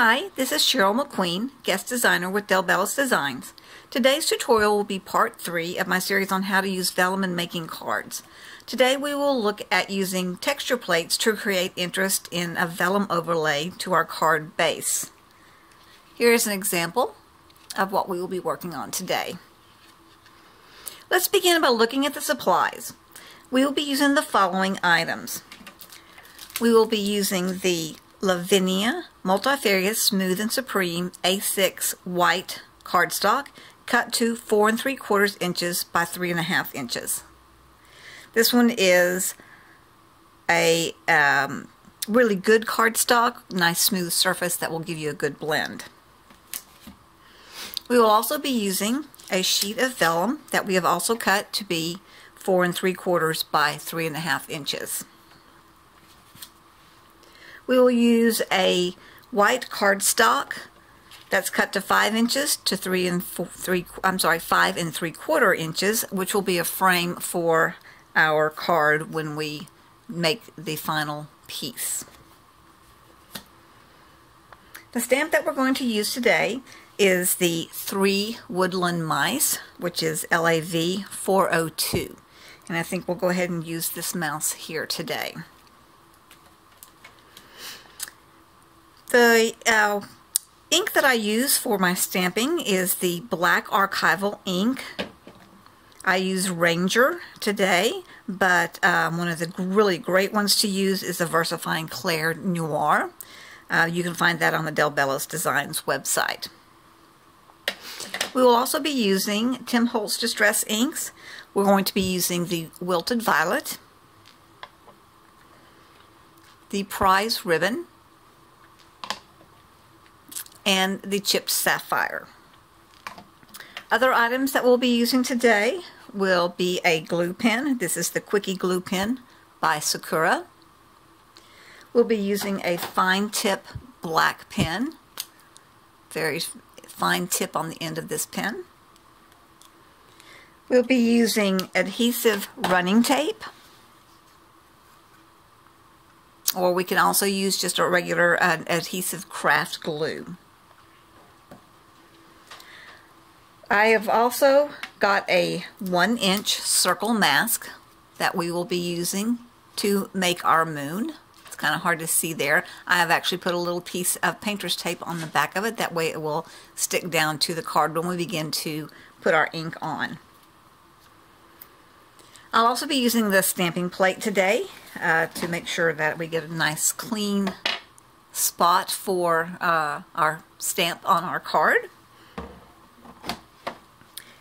Hi, this is Cheryl McQueen, guest designer with Del Bello's Designs. Today's tutorial will be part 3 of my series on how to use vellum in making cards. Today we will look at using texture plates to create interest in a vellum overlay to our card base. Here is an example of what we will be working on today. Let's begin by looking at the supplies. We will be using the following items. We will be using the Lavinia Multifarious Smooth and Supreme A6 white cardstock cut to 4 3/4 inches by 3 1/2 inches. This one is a really good cardstock, nice smooth surface that will give you a good blend. We will also be using a sheet of vellum that we have also cut to be 4 3/4 by 3 1/2 inches. We will use a white cardstock that's cut to 5 inches to 5 3/4 inches, which will be a frame for our card when we make the final piece. The stamp that we're going to use today is the Three Woodland Mice, which is LAV 402. And I think we'll go ahead and use this mouse here today. The ink that I use for my stamping is the Black Archival Ink. I use Ranger today, but one of the really great ones to use is the VersaFine Clair Noir. You can find that on the Del Bello's Designs website. We will also be using Tim Holtz Distress Inks. We're going to be using the Wilted Violet, the Prize Ribbon, and the Chipped Sapphire. Other items that we'll be using today will be a glue pen. This is the Quickie Glue Pen by Sakura. We'll be using a fine tip black pen. Very fine tip on the end of this pen. We'll be using adhesive running tape. Or we can also use just a regular adhesive craft glue. I have also got a 1-inch circle mask that we will be using to make our moon. It's kind of hard to see there. I have actually put a little piece of painter's tape on the back of it. That way it will stick down to the card when we begin to put our ink on. I'll also be using the stamping plate today to make sure that we get a nice clean spot for our stamp on our card.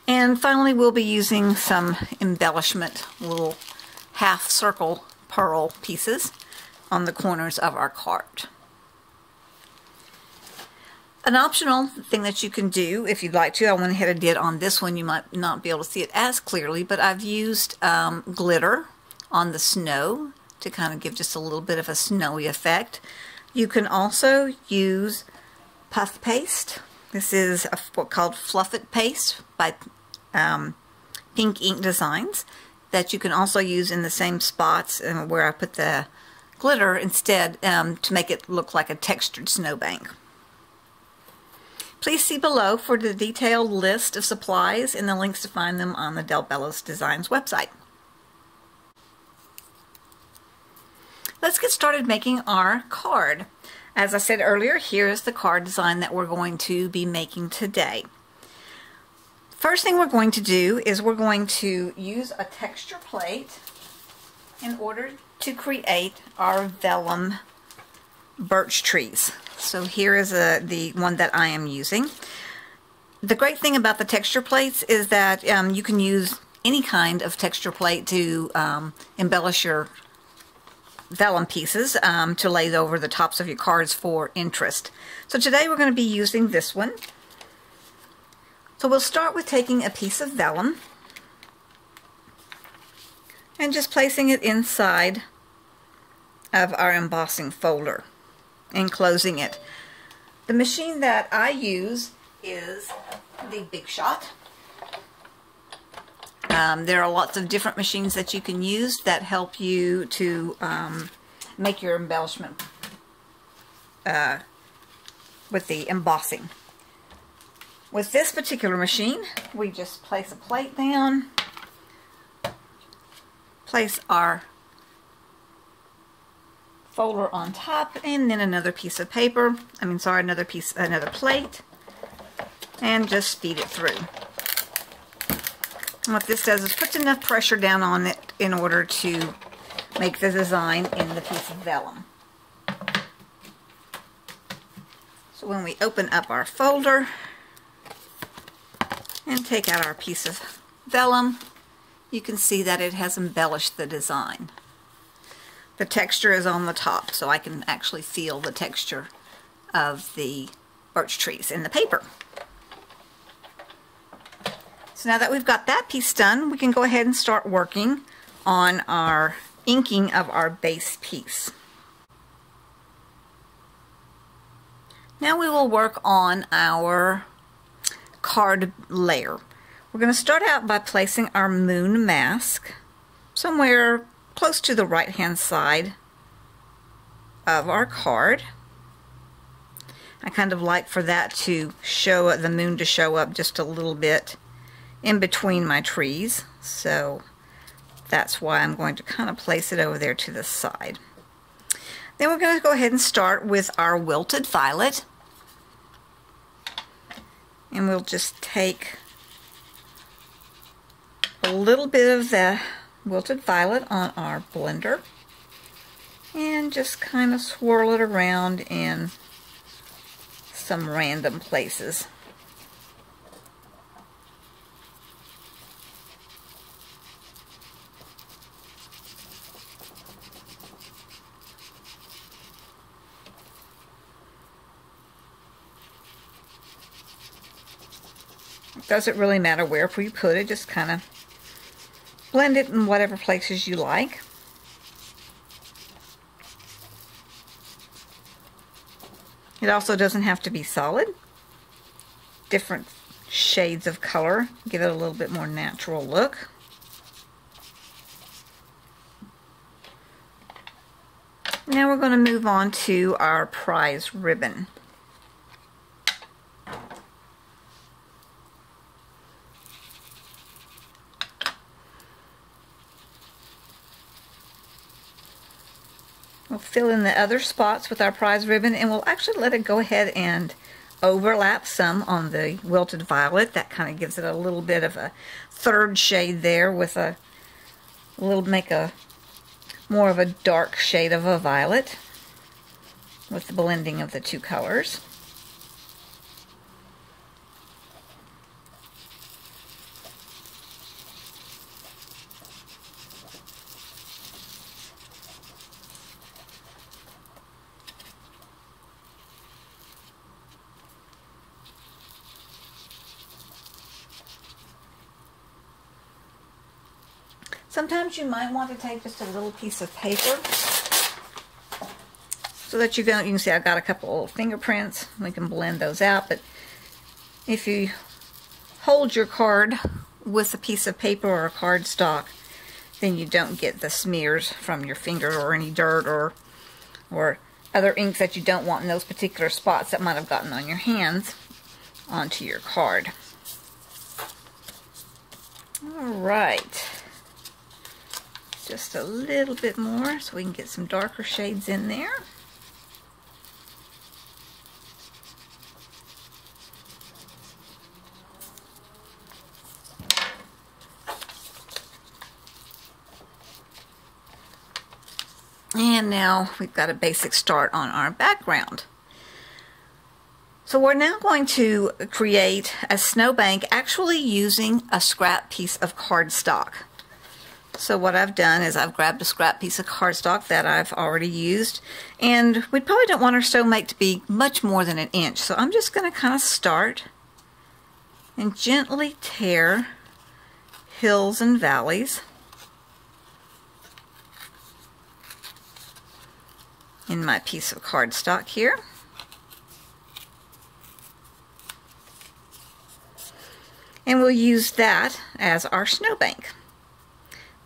And finally, we'll be using some embellishment, little half circle pearl pieces on the corners of our card. An optional thing that you can do if you'd like to, I went ahead and did on this one, you might not be able to see it as clearly, but I've used glitter on the snow to kind of give just a little bit of a snowy effect. You can also use puff paste. This is what's called Fluff It Paste by Pink Ink Designs that you can also use in the same spots where I put the glitter instead to make it look like a textured snowbank. Please see below for the detailed list of supplies and the links to find them on the Del Bello's Designs website. Let's get started making our card. As I said earlier, here is the card design that we're going to be making today. First thing we're going to do is we're going to use a texture plate in order to create our vellum birch trees. So here is the one that I am using. The great thing about the texture plates is that you can use any kind of texture plate to embellish your vellum pieces to lay over the tops of your cards for interest. So today we're going to be using this one. So we'll start with taking a piece of vellum and just placing it inside of our embossing folder and closing it. The machine that I use is the Big Shot. There are lots of different machines that you can use that help you to make your embellishment with the embossing. With this particular machine, we just place a plate down, place our folder on top, and then another piece of paper, another plate, and just feed it through. And what this does is puts enough pressure down on it in order to make the design in the piece of vellum. So when we open up our folder and take out our piece of vellum, you can see that it has embellished the design. The texture is on the top, so I can actually feel the texture of the birch trees in the paper. So now that we've got that piece done, we can go ahead and start working on our inking of our base piece. Now we will work on our card layer. We're going to start out by placing our moon mask somewhere close to the right hand side of our card. I kind of like for that to show, the moon to show up just a little bit in between my trees, so that's why I'm going to kind of place it over there to the side. Then we're going to go ahead and start with our Wilted Violet, and we'll just take a little bit of the Wilted Violet on our blender and just kind of swirl it around in some random places. It doesn't really matter where you put it, just kind of blend it in whatever places you like. It also doesn't have to be solid. Different shades of color give it a little bit more natural look. Now we're going to move on to our Prize Ribbon. We'll fill in the other spots with our Prize Ribbon, and we'll actually let it go ahead and overlap some on the Wilted Violet. That kind of gives it a little bit of a third shade there with a little, make a more of a dark shade of a violet with the blending of the two colors. Sometimes you might want to take just a little piece of paper so that you can see I've got a couple little fingerprints. We can blend those out, but if you hold your card with a piece of paper or a cardstock, then you don't get the smears from your finger or any dirt or other inks that you don't want in those particular spots that might have gotten on your hands onto your card. All right. Just a little bit more so we can get some darker shades in there. And now we've got a basic start on our background. So we're now going to create a snowbank actually using a scrap piece of cardstock. So what I've done is I've grabbed a scrap piece of cardstock that I've already used, and we probably don't want our snowbank to be much more than an inch. So I'm just going to kind of start and gently tear hills and valleys in my piece of cardstock here. And we'll use that as our snowbank.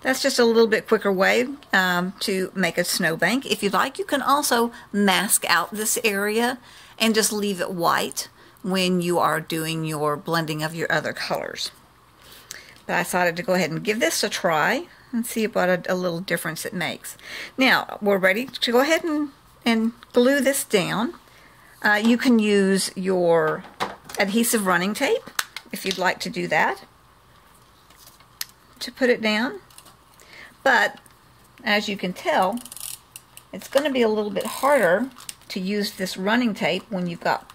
That's just a little bit quicker way to make a snowbank. If you'd like, you can also mask out this area and just leave it white when you are doing your blending of your other colors. But I decided to go ahead and give this a try and see what a little difference it makes. Now, we're ready to go ahead and glue this down. You can use your adhesive running tape, if you'd like to do that, to put it down. But, as you can tell, it's going to be a little bit harder to use this running tape when you've got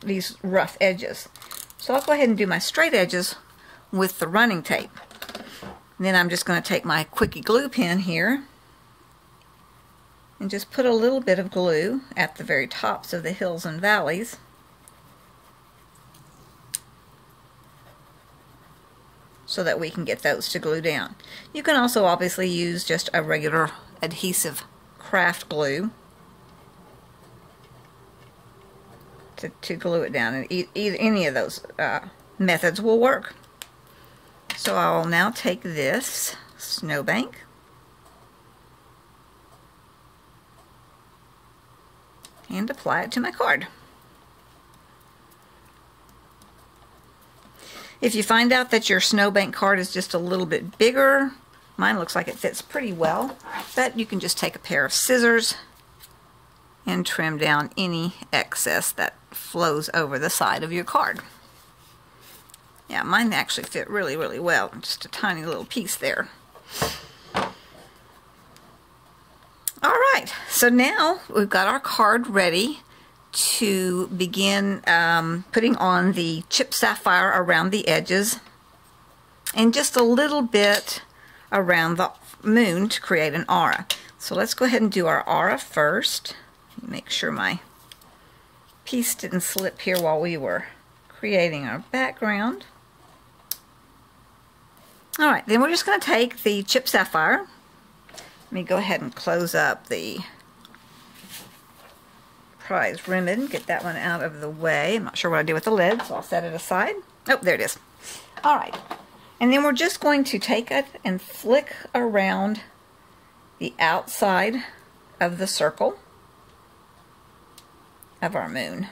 these rough edges. So I'll go ahead and do my straight edges with the running tape. And then I'm just going to take my Quickie Glue Pen here and just put a little bit of glue at the very tops of the hills and valleys. So that we can get those to glue down. You can also obviously use just a regular adhesive craft glue to glue it down, and any of those methods will work. So I'll now take this snowbank and apply it to my card. If you find out that your snowbank card is just a little bit bigger, mine looks like it fits pretty well, but you can just take a pair of scissors and trim down any excess that flows over the side of your card. Yeah, mine actually fit really, really well. Just a tiny little piece there. All right, so now we've got our card ready to begin putting on the Chipped Sapphire around the edges and just a little bit around the moon to create an aura. So let's go ahead and do our aura first. Make sure my piece didn't slip here while we were creating our background. All right, then we're just going to take the Chipped Sapphire. Let me go ahead and close up the Prize Ribbon, get that one out of the way. I'm not sure what I do with the lid, so I'll set it aside. Oh, there it is. All right, and then we're just going to take it and flick around the outside of the circle of our moon,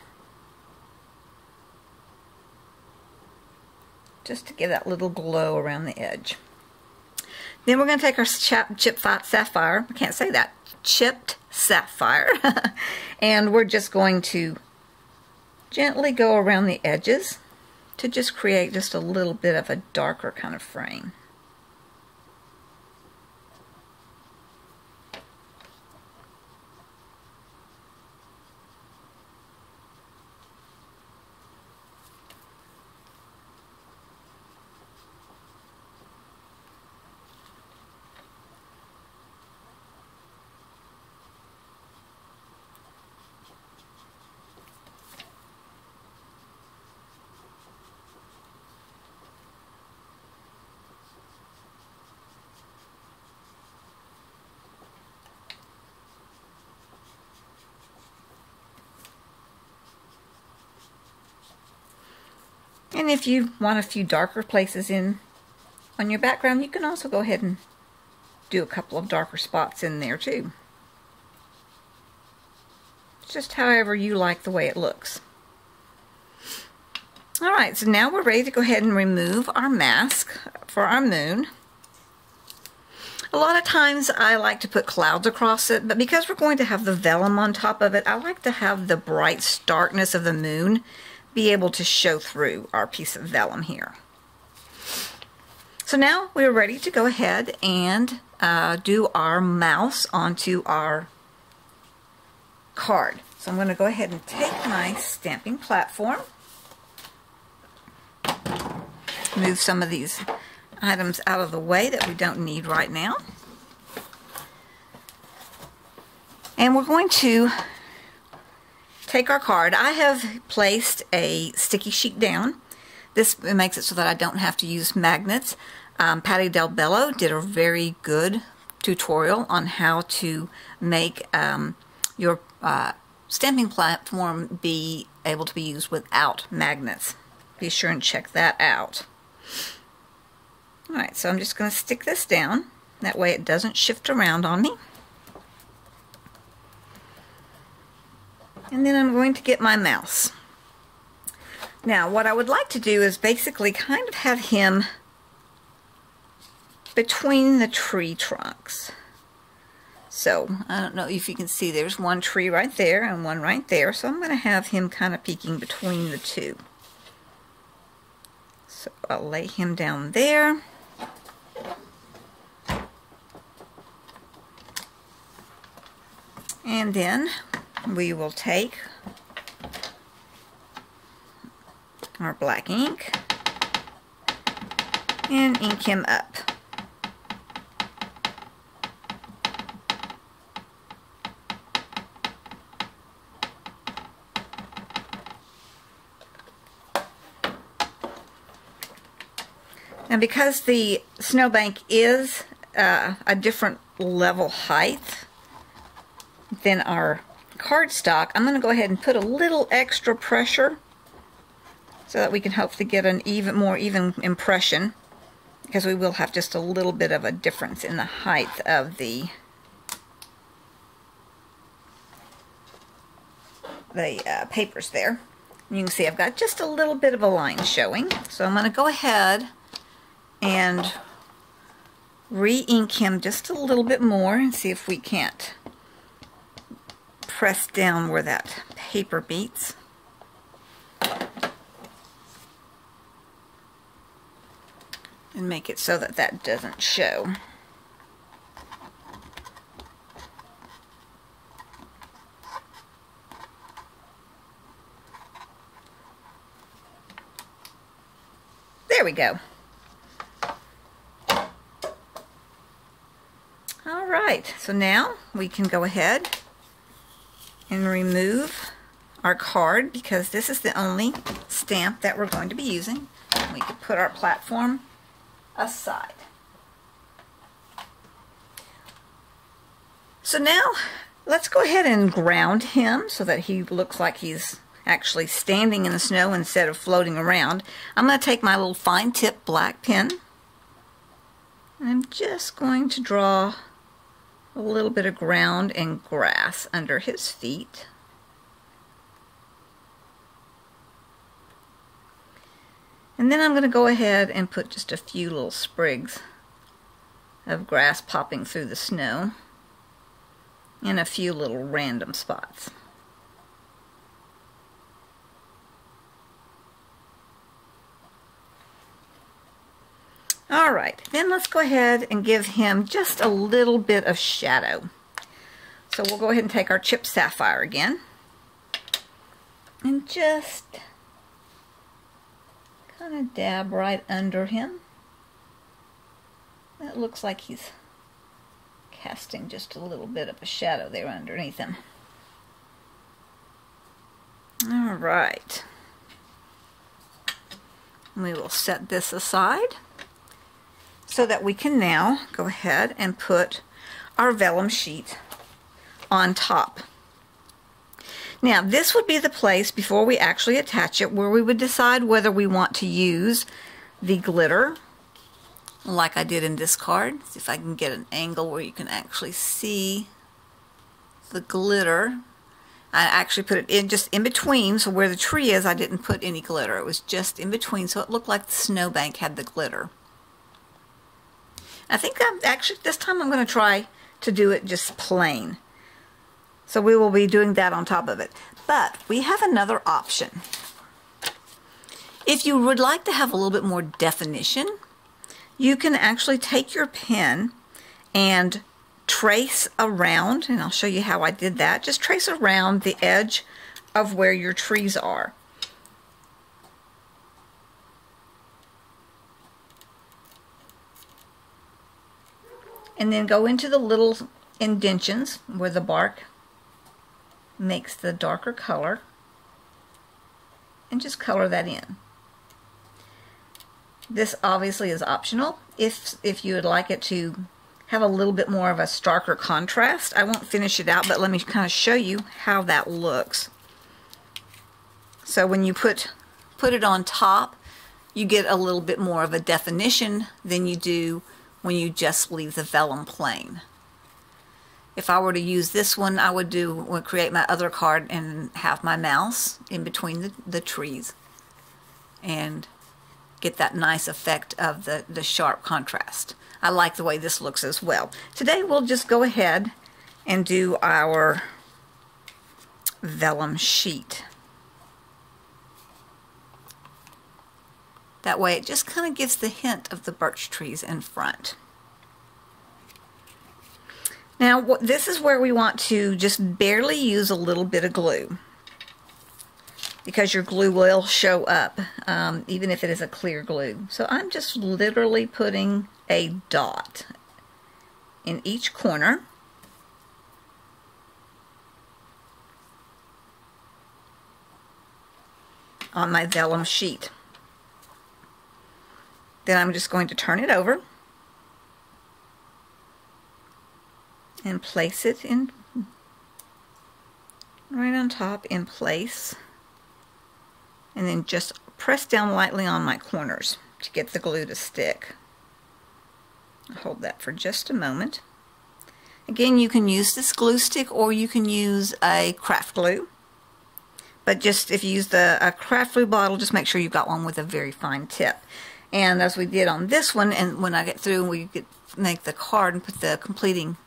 just to give that little glow around the edge. Then we're going to take our Chipped Sapphire. I can't say that. Chipped Sapphire. And we're just going to gently go around the edges to just create just a little bit of a darker kind of frame. And if you want a few darker places in on your background, you can also go ahead and do a couple of darker spots in there too. Just however you like the way it looks. All right, so now we're ready to go ahead and remove our mask for our moon. A lot of times I like to put clouds across it, but because we're going to have the vellum on top of it, I like to have the bright starkness of the moon be able to show through our piece of vellum here. So now we're ready to go ahead and do our mouse onto our card. So I'm going to go ahead and take my stamping platform, move some of these items out of the way that we don't need right now, and we're going to take our card. I have placed a sticky sheet down. This makes it so that I don't have to use magnets. Patty Del Bello did a very good tutorial on how to make your stamping platform be able to be used without magnets. Be sure and check that out. Alright, so I'm just going to stick this down. That way it doesn't shift around on me. And then I'm going to get my mouse. Now, what I would like to do is basically kind of have him between the tree trunks. So, I don't know if you can see, there's one tree right there and one right there. So, I'm going to have him kind of peeking between the two. So, I'll lay him down there. And then we will take our black ink and ink him up. And because the snowbank is a different level height than our cardstock, I'm going to go ahead and put a little extra pressure so that we can hopefully get an even more even impression, because we will have just a little bit of a difference in the height of the papers there. And you can see I've got just a little bit of a line showing, so I'm going to go ahead and re-ink him just a little bit more and see if we can't press down where that paper meets. And make it so that that doesn't show. There we go. All right, so now we can go ahead and remove our card, because this is the only stamp that we're going to be using. We can put our platform aside. So now let's go ahead and ground him so that he looks like he's actually standing in the snow instead of floating around. I'm going to take my little fine tip black pen and I'm just going to draw a little bit of ground and grass under his feet. And then I'm going to go ahead and put just a few little sprigs of grass popping through the snow in a few little random spots. All right, then let's go ahead and give him just a little bit of shadow. So we'll go ahead and take our Chipped Sapphire again and just kind of dab right under him. That looks like he's casting just a little bit of a shadow there underneath him. All right. We will set this aside so that we can now go ahead and put our vellum sheet on top. Now, this would be the place, before we actually attach it, where we would decide whether we want to use the glitter, like I did in this card. See if I can get an angle where you can actually see the glitter. I actually put it in just in between, so where the tree is, I didn't put any glitter. It was just in between, so it looked like the snowbank had the glitter. I think I'm actually, this time I'm going to try to do it just plain. So we will be doing that on top of it. But we have another option. If you would like to have a little bit more definition, you can actually take your pen and trace around, and I'll show you how I did that. Just trace around the edge of where your trees are. And then go into the little indentions where the bark makes the darker color and just color that in. This obviously is optional. If you would like it to have a little bit more of a starker contrast, I won't finish it out, but let me kind of show you how that looks. So when you put it on top, you get a little bit more of a definition than you do when you just leave the vellum plain. If I were to use this one, I would create my other card and have my mouse in between the trees and get that nice effect of the sharp contrast. I like the way this looks as well. Today we'll just go ahead and do our vellum sheet. That way it just kind of gives the hint of the birch trees in front. Now this is where we want to just barely use a little bit of glue, because your glue will show up even if it is a clear glue. So I'm just literally putting a dot in each corner. On my vellum sheet. Then I'm just going to turn it over and place it in right on top in place, and then just press down lightly on my corners to get the glue to stick. Hold that for just a moment. Again, you can use this glue stick or you can use a craft glue. But just if you use a craft glue bottle, just make sure you've got one with a very fine tip. And as we did on this one, and when I get through and we make the card and put the completing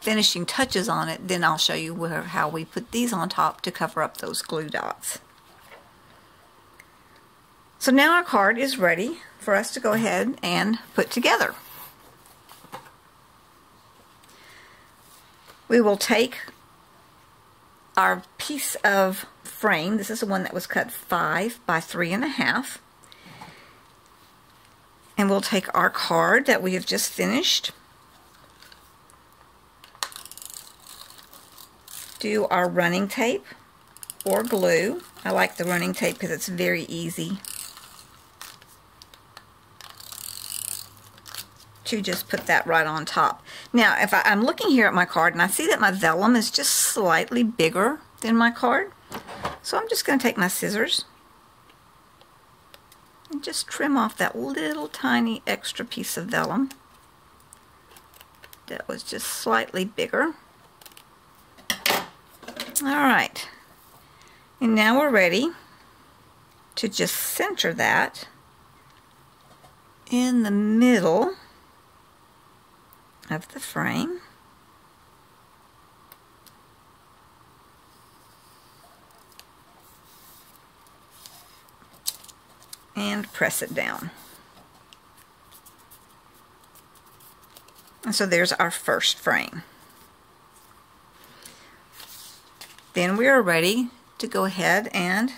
finishing touches on it, then I'll show you how we put these on top to cover up those glue dots. So now our card is ready for us to go ahead and put together. We will take our piece of frame. This is the one that was cut 5 by 3.5, and we'll take our card that we have just finished, do our running tape or glue. I like the running tape because it's very easy to just put that right on top. Now if I'm looking here at my card and I see that my vellum is just slightly bigger than my card, so I'm just going to take my scissors and just trim off that little tiny extra piece of vellum that was just slightly bigger. Alright, and now we're ready to just center that in the middle of the frame. And press it down. And so there's our first frame. Then we are ready to go ahead and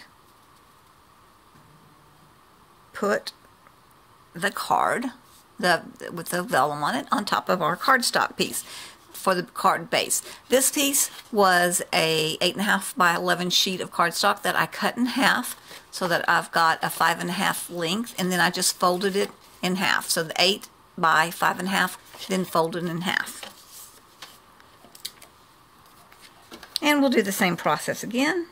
put the card with the vellum on it on top of our cardstock piece for the card base. This piece was a 8.5 by 11 sheet of cardstock that I cut in half, so that I've got a 5.5 length, and then I just folded it in half. So the 8 by 5.5, then folded in half. And we'll do the same process again.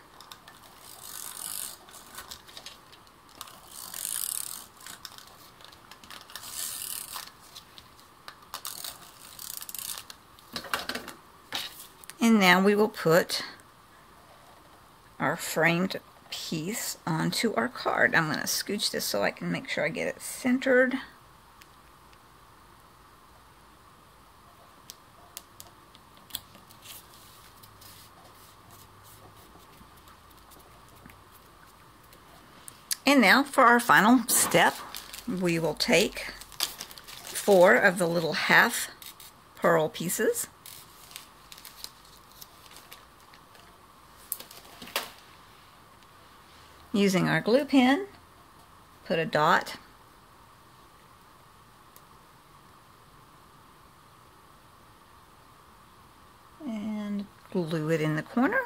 And now we will put our framed piece onto our card. I'm going to scooch this so I can make sure I get it centered. And now for our final step, we will take 4 of the little half pearl pieces. Using our glue pen, put a dot and glue it in the corner.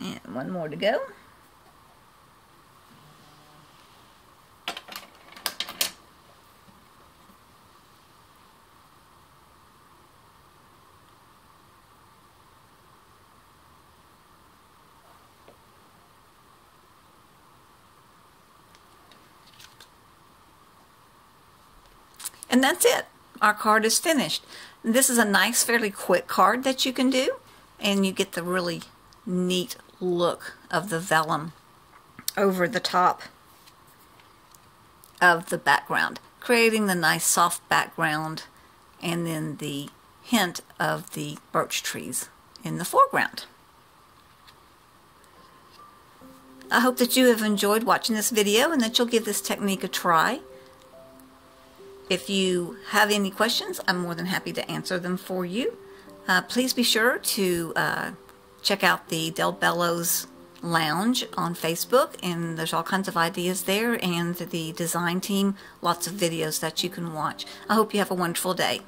And one more to go. And that's it. Our card is finished. This is a nice, fairly quick card that you can do, and you get the really neat look of the vellum over the top of the background, creating the nice soft background and then the hint of the birch trees in the foreground. I hope that you have enjoyed watching this video and that you'll give this technique a try. If you have any questions, I'm more than happy to answer them for you. Please be sure to check out the Del Bello's Lounge on Facebook, and there's all kinds of ideas there, and the design team, lots of videos that you can watch. I hope you have a wonderful day.